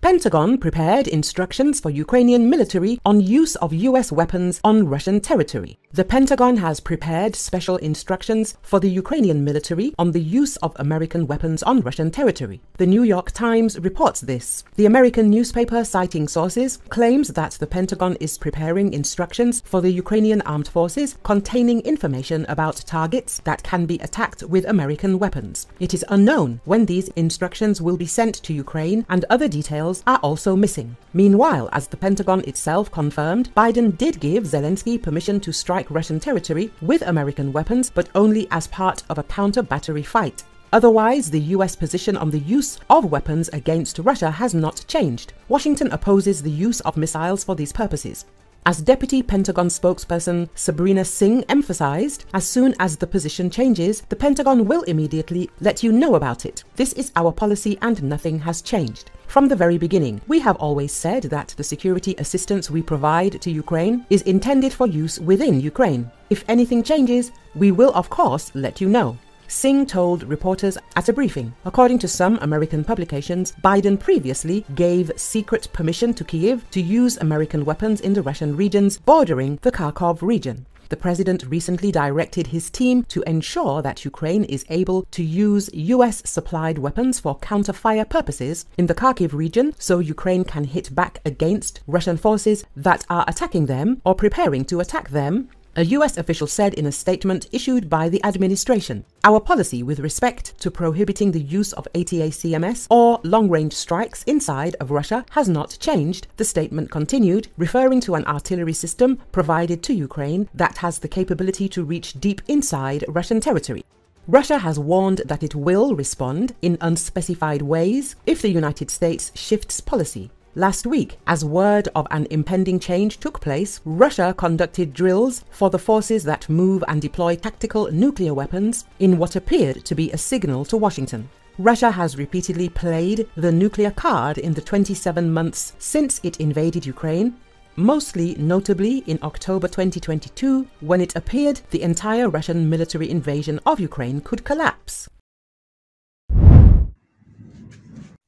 Pentagon prepared instructions for Ukrainian military on use of US weapons on Russian territory. The Pentagon has prepared special instructions for the Ukrainian military on the use of American weapons on Russian territory. The New York Times reports this. The American newspaper, citing sources, claims that the Pentagon is preparing instructions for the Ukrainian Armed Forces containing information about targets that can be attacked with American weapons. It is unknown when these instructions will be sent to Ukraine, and other details are also missing. Meanwhile, as the Pentagon itself confirmed, Biden did give Zelensky permission to strike Russian territory with American weapons, but only as part of a counter-battery fight. Otherwise, the US position on the use of weapons against Russia has not changed. Washington opposes the use of missiles for these purposes. As Deputy Pentagon spokesperson Sabrina Singh emphasized, as soon as the position changes, the Pentagon will immediately let you know about it. This is our policy and nothing has changed. From the very beginning, we have always said that the security assistance we provide to Ukraine is intended for use within Ukraine. If anything changes, we will of course let you know, Singh told reporters at a briefing. According to some American publications, Biden previously gave secret permission to Kyiv to use American weapons in the Russian regions bordering the Kharkiv region. The president recently directed his team to ensure that Ukraine is able to use US-supplied weapons for counter-fire purposes in the Kharkiv region, so Ukraine can hit back against Russian forces that are attacking them or preparing to attack them, a US official said in a statement issued by the administration. Our policy with respect to prohibiting the use of ATACMS or long-range strikes inside of Russia has not changed, the statement continued, referring to an artillery system provided to Ukraine that has the capability to reach deep inside Russian territory. Russia has warned that it will respond in unspecified ways if the United States shifts policy. Last week, as word of an impending change took place, Russia conducted drills for the forces that move and deploy tactical nuclear weapons in what appeared to be a signal to Washington. Russia has repeatedly played the nuclear card in the 27 months since it invaded Ukraine, most notably in October 2022, when it appeared the entire Russian military invasion of Ukraine could collapse.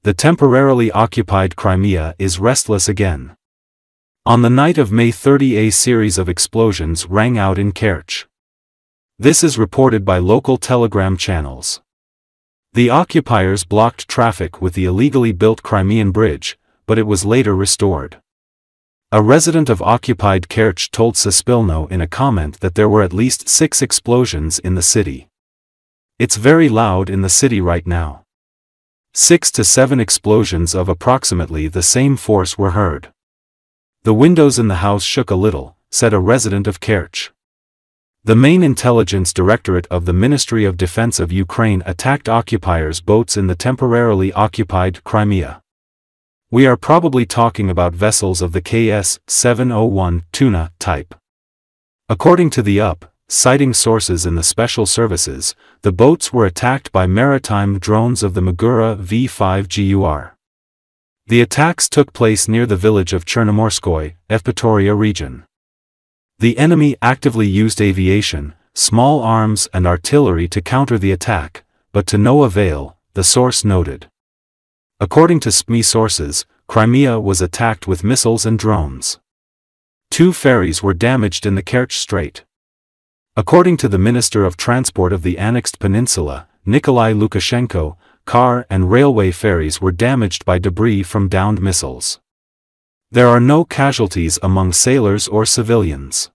The temporarily occupied Crimea is restless again. On the night of May 30, a series of explosions rang out in Kerch. This is reported by local Telegram channels. The occupiers blocked traffic with the illegally built Crimean bridge, but it was later restored. A resident of occupied Kerch told Suspilno in a comment that there were at least 6 explosions in the city. It's very loud in the city right now. 6 to 7 explosions of approximately the same force were heard. The windows in the house shook a little, said a resident of Kerch. The main intelligence directorate of the Ministry of Defense of Ukraine attacked occupiers' boats in the temporarily occupied Crimea. We are probably talking about vessels of the KS-701 Tuna type. According to the UP, citing sources in the special services, the boats were attacked by maritime drones of the Magura V-5GUR. The attacks took place near the village of Chernomorskoy, Evpatoria region. The enemy actively used aviation, small arms and artillery to counter the attack, but to no avail, the source noted. According to SPME sources, Crimea was attacked with missiles and drones. 2 ferries were damaged in the Kerch Strait. According to the Minister of Transport of the annexed peninsula, Nikolai Lukashenko, car and railway ferries were damaged by debris from downed missiles. There are no casualties among sailors or civilians.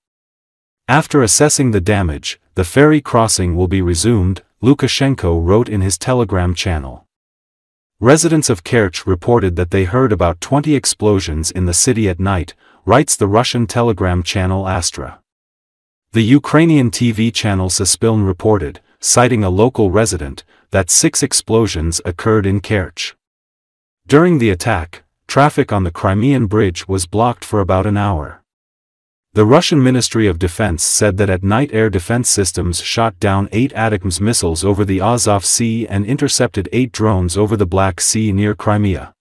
After assessing the damage, the ferry crossing will be resumed, Lukashenko wrote in his Telegram channel. Residents of Kerch reported that they heard about 20 explosions in the city at night, writes the Russian Telegram channel Astra. The Ukrainian TV channel Suspiln reported, citing a local resident, that 6 explosions occurred in Kerch. During the attack, traffic on the Crimean bridge was blocked for about an hour. The Russian Ministry of Defense said that at night air defense systems shot down 8 ATACMS missiles over the Azov Sea and intercepted 8 drones over the Black Sea near Crimea.